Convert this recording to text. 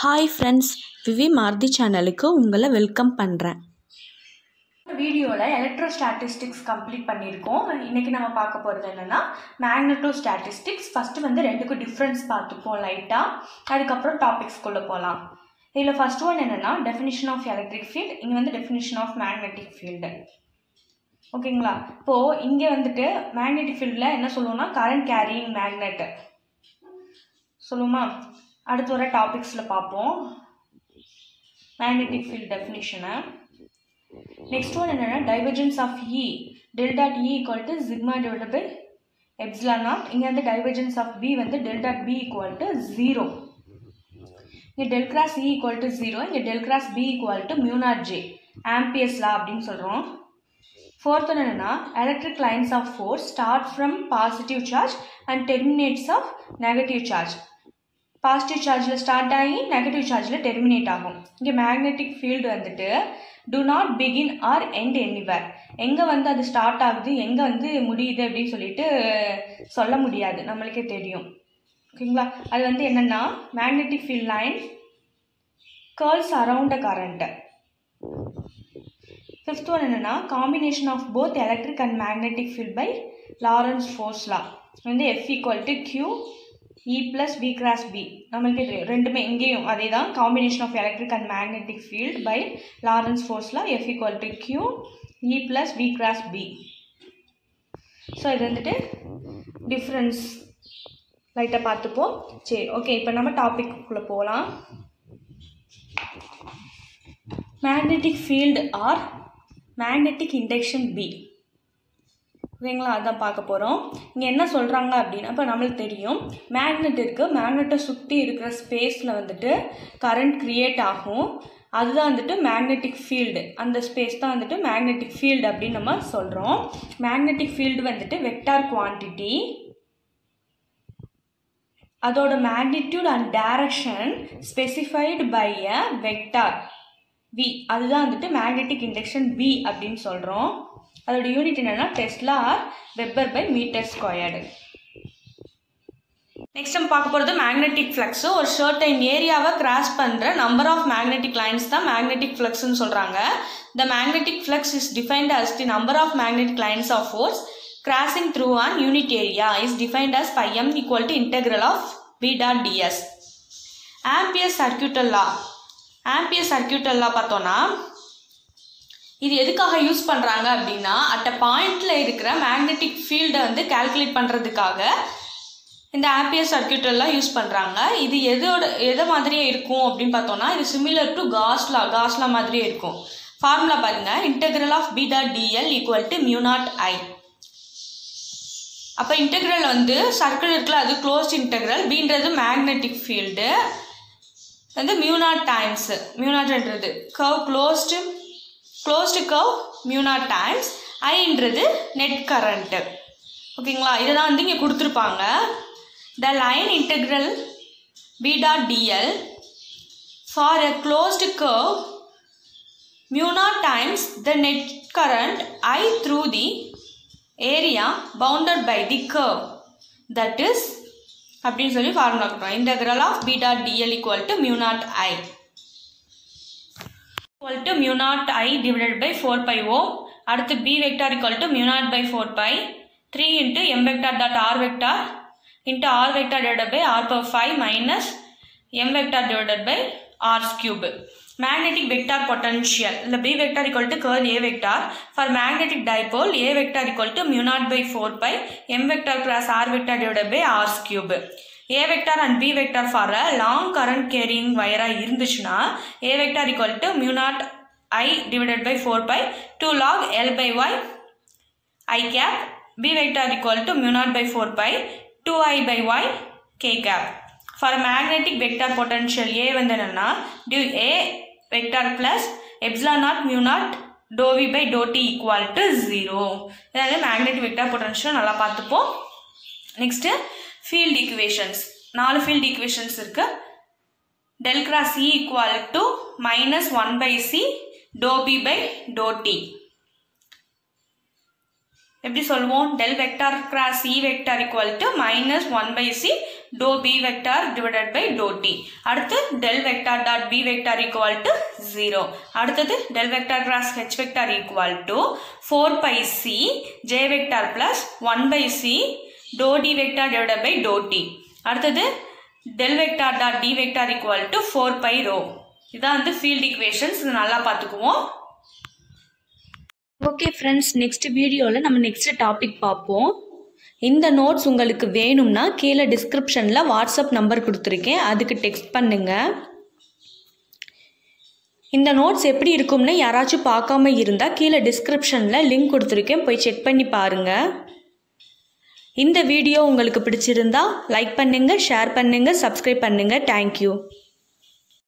हाय friends विवी Maruti channel को उंगला वेलकम पण्रेन வீடியோல எலக்ட்ரோஸ்டாடிஸ்டிக்ஸ் கம்ப்ளீட் பண்ணிருக்கோம். இன்னைக்கு நம்ம பார்க்க போறது என்னன்னா மேக்னட்டோஸ்டாடிஸ்டிக்ஸ். ஃபர்ஸ்ட் வந்து ரெண்டுக்கு டிஃபரன்ஸ் பார்த்துப்போம் லைட்டா, அதுக்கு அப்புறம் டாபிக்ஸ் குள்ள போலாம். இதுல ஃபர்ஸ்ட் ஒன் என்னன்னா டெஃபினிஷன் ஆஃப் எலக்ட்ரிக் ஃபீல்ட், இங்க வந்து டெஃபினிஷன் ஆஃப் மேக்னெட்டிக் ஃபீல்ட். ஓகேங்களா? இப்போ இங்க வந்துட்டு மேக்னெட்டிக் ஃபீல்ட்ல என்ன சொல்றோம்னா கரண்ட் கேரியிங் மேக்னெட் சொல்லுமா. அடுத்து வர டாபிக்ஸில் பார்ப்போம் மேக்னெட்டிக் ஃபீல்ட் டெஃபினிஷனை. நெக்ஸ்ட் ஒன் என்னென்னா divergence of E, del dot E equal to sigma divided by epsilon not. இங்கே வந்து டைவர்ஜென்ஸ் ஆஃப் பி வந்து del dot B equal to 0, இங்கே del cross E equal to 0, இங்கே del cross B equal to mu naught J, ampere's law அப்படின்னு சொல்கிறோம். Fourth one என்னென்னா electric lines of force start from positive charge and terminates of negative charge. Positive சார்ஜில் start ஆகி negative சார்ஜில் terminate ஆகும். இங்கே magnetic field வந்துட்டு do not begin or end anywhere, எங்கே வந்து அது ஸ்டார்ட் ஆகுது எங்கே வந்து முடியுது அப்படின்னு சொல்லிட்டு சொல்ல முடியாது, நம்மளுக்கே தெரியும். ஓகேங்களா? அது வந்து என்னென்னா magnetic field line curls around a current. Fifth one என்னென்னா combination of both electric and magnetic field by Lorentz force law. வந்து F equal to Q E plus V cross B. நம்மளுக்கு தெரியும் ரெண்டுமே இங்கேயும் அதே தான், combination of electric and magnetic field by Lorentz ஃபோர்ஸ்ல F equal to Q E plus V cross B. So இது வந்துட்டு டிஃப்ரென்ஸ் லைட்டாக பார்த்துப்போம். சரி, ஓகே, இப்போ நம்ம டாபிக்குள்ளே போகலாம். Magnetic field or magnetic induction B. ஓகேங்களா? அதான் பார்க்க போகிறோம். இங்கே என்ன சொல்கிறாங்க அப்படின்னா, இப்போ நம்மளுக்கு தெரியும் மேக்னெட் இருக்குது, மேக்னெட்டை சுற்றி இருக்கிற ஸ்பேஸில் வந்துட்டு கரண்ட் க்ரியேட் ஆகும், அதுதான் வந்துட்டு மேக்னெட்டிக் ஃபீல்டு. அந்த ஸ்பேஸ் தான் வந்துட்டு மேக்னெட்டிக் ஃபீல்டு அப்படின்னு நம்ம சொல்கிறோம். மேக்னெட்டிக் ஃபீல்டு வந்துட்டு வெக்டார் குவான்டிட்டி, அதோட magnitude and direction specified by a vector V. அதுதான் வந்துட்டு மேக்னெட்டிக் இண்டக்ஷன் B அப்படின்னு சொல்கிறோம். அதோட யூனிட் என்னென்னா tesla or weber by metre squared. Next நம்ம பார்க்க போகிறது மேக்னெட்டிக் ஃப்ளக்ஸு. ஒரு சர்டைன் ஏரியாவை கிராஸ் பண்ணுற நம்பர் ஆஃப் மேக்னெட்டிக் லைன்ஸ் தான் மேக்னெட்டிக் ஃப்ளக்ஸ்ன்னு சொல்கிறாங்க. The magnetic flux is defined as the number of magnetic lines of force crossing through an unit area is defined as by M equal to integral of B dot DS. Ampere circuital law, ampere சர்க்யூட்டெல்லாம் பார்த்தோன்னா இது எதுக்காக use பண்ணுறாங்க அப்படின்னா at a பாயிண்டில் இருக்கிற magnetic ஃபீல்டை வந்து கால்குலேட் பண்ணுறதுக்காக இந்த ஆம்பியர் சர்க்யூட்டெல்லாம் யூஸ் பண்ணுறாங்க. இது எதை மாதிரியே இருக்கும் அப்படின்னு பார்த்தோன்னா இது சிமிலர் டு காஸ்லா மாதிரியே இருக்கும். ஃபார்முலா பாருங்கள், integral of B dot DL equal to mu naught I. அப்போ இன்டெக்ரல் வந்து சர்க்கிள் இருக்குல்ல, அது க்ளோஸ்ட் இன்டெக்ரல், பீன்றது மேக்னெட்டிக் ஃபீல்டு, வந்து மியூனாட் டைம்ஸு மியூனாட்ன்றது curve closed curve mu naught times ஐன்றது நெட் கரண்ட்டு. ஓகேங்களா? இதை தான் வந்து இங்கே கொடுத்துருப்பாங்க. The line integral B dot DL for a closed curve mu naught times the net current I through the area bounded by the curve that is அப்படின்னு சொல்லி formula கொடுப்போம். Integral of B dot DL equal to mu naught I divided by 4π O. அடுத்து B vector equal to mu naught by 4π 3 into M vector dot R vector into R vector divided by R power 5 minus M vector divided by R cube. Magnetic vector potential, இல்லை B vector equal to curl A vector for magnetic dipole A vector equal to mu naught by 4π M vector cross R vector divided by R cube. A vector and B vector for a long current carrying வயராக இருந்துச்சுன்னா A vector equal to mu naught I divided by 4π 2 log L by Y I cap. B vector equal to mu naught by 4π 2i by Y K cap. For magnetic vector potential A வந்து என்னென்னா டியூ A vector plus epsilon naught mu naught do V by do T equal to 0. அதாவது magnetic vector potential நல்லா பார்த்துப்போம். Next field equations, 4 field equations இருக்குது. Del cross E equal to minus 1/c do B by do T. எப்படி சொல்லுவோம்? Del vector cross E vector equal to minus 1/c do B vector divided by dough T அடுத்து del vector dot b vector equal to 0 அடுத்து del vector cross h vector equal to 4 pi c j vector plus 1 by c do d vector divided by do t அடுத்து del vector dot d vector equal to 4 pi rho இதான் அந்த field equations இது நல்லா பாத்துக்குவோம் okay friends next video ல நம்ம next topic பாப்போம் இந்த notes உங்களுக்கு வேணும்னா கீழே டிஸ்கிரிப்ஷன்ல வாட்ஸ்அப் நம்பர் கொடுத்திருக்கேன் அதுக்கு டெக்ஸ்ட் பண்ணுங்க இந்த நோட்ஸ் எப்படி இருக்கும்னு யாராச்சும் பார்க்காம இருந்தா கீழே டிஸ்கிரிப்ஷன்ல லிங்க் கொடுத்திருக்கேன் போய் செக் பண்ணி பாருங்க இந்த வீடியோ உங்களுக்கு பிடிச்சிருந்தா லைக் பண்ணுங்க ஷேர் பண்ணுங்க சப்ஸ்கிரைப் பண்ணுங்க थैंक यू